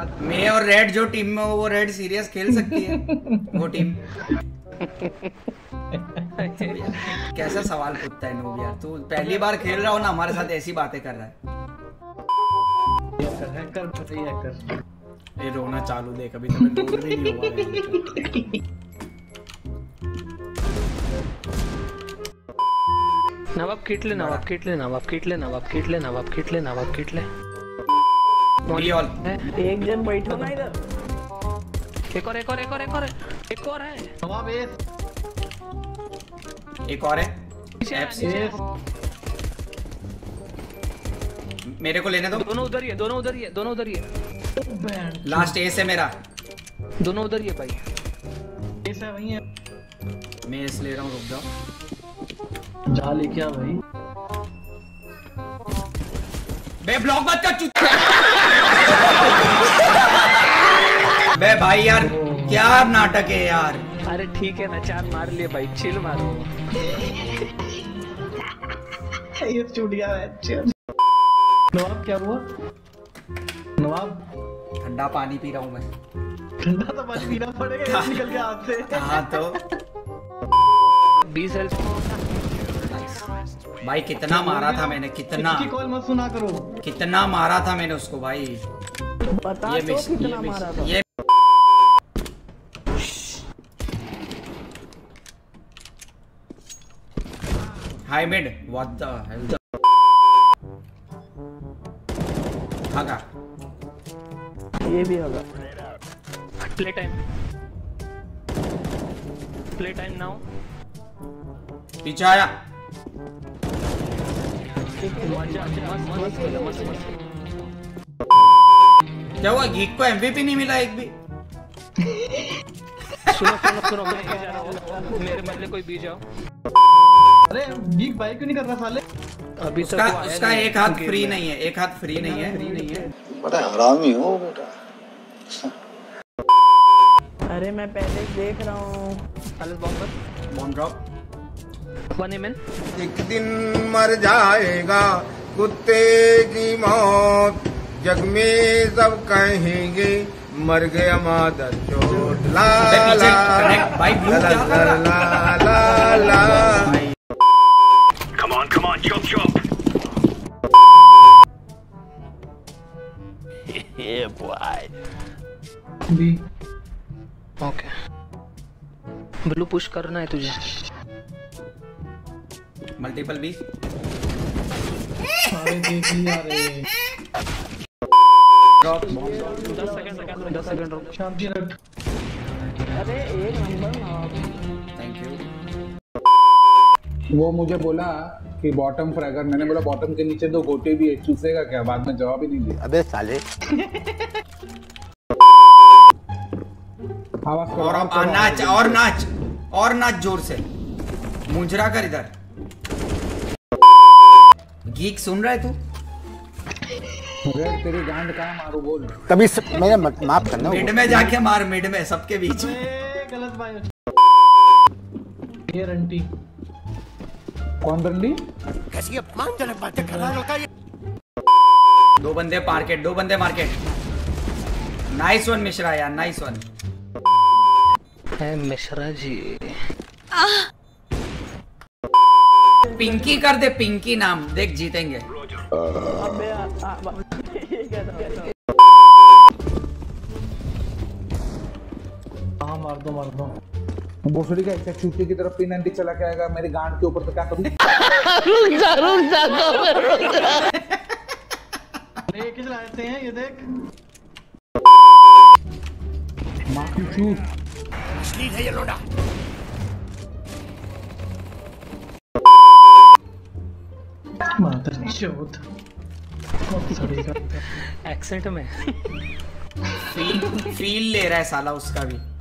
मैं और रेड जो टीम में हो वो रेड सीरियस खेल सकती है वो टीम। कैसा सवाल पूछता है नूब यार, तू पहली बार खेल रहा हो ना हमारे साथ, ऐसी बातें कर रहा है। कर रोना चालू देख, अभी तो मैं भी नहीं हुआ। नवाब किट ले। ऑल एक जन बैठो ना इधर। एक और है नवाब, एक और है। मेरे को लेने दो। दोनों उधर ही है। लास्ट एस है मेरा, दोनों उधर ही है भाई। एस है वही है, मैं एस ले रहा हूँ, रुक जाओ। जा लेके आ भाई, बे ब्लॉक मत कर चुप। बे भाई यार क्या नाटक है यार। अरे ठीक है ना, चार मार लिए भाई, चिल मारो। ये छूट गया मैच। नवाब क्या हुआ नवाब? ठंडा पानी पी रहा हूँ मैं। ठंडा तो पानी पीना पड़ेगा निकल के हाथ से। हाँ तो 20 भाई कितना मारा था मैंने, कितना कॉल मत सुना करो, कितना मारा था मैंने उसको भाई। बता तो कितना मारा था। ये high mid, what the hell. भागा, ये भी होगा। Play time now. पीछे आया। क्या हुआ, गीक को MVP नहीं मिला एक भी? सुनो मैं जा रहा हूं, मेरे बदले कोई भी जाओ। अरे गीक भाई क्यों नहीं कर रहा साले? अभी उसका एक हाथ फ्री नहीं है। बड़ा हरामी हो बेटा। अरे मैं पहले देख रहा हूँ। Bomb drop. एक दिन मर जाएगा कुत्ते की मौत, जग में सब कहेंगे मर गया मादर चोट। ला ला ला। कम ऑन चुप। ये बॉय ओके, ब्लू पुश करना है तुझे। मल्टीपल भी सेकंड। अरे एक नंबर, थैंक यू। वो मुझे बोला कि बॉटम फ्रैगर, मैंने बोला बॉटम के नीचे दो गोटे भी है, चूसेगा क्या? बाद में जवाब ही नहीं दिया। अबे साले आवाज। और नाच जोर से, मुंजरा कर इधर। गीक सुन रहा है तू? तेरी गांड कहाँ मारू बोल? कभी मैं माफ करना, मिड में जाके मार, मिड में सबके बीच। गलत भाई। ये रंटी कौन? रंटी कैसी अपमानजनक बातें कर रहा होता है। दो बंदे मार्केट। नाइस वन मिश्रा यार, नाइस वन है मिश्रा जी। पिंकी कर दे, पिंकी नाम देख, जीतेंगे। अबे मार दो। भोसड़ी का एक चूती की तरफ पिन चला के आएगा मेरे गांड के ऊपर, तो क्या करूं? रुक जा। हैं ये देख, मां की चूत असली है ये लोडा। एक्सेंट में फील ले रहा है साला उसका भी।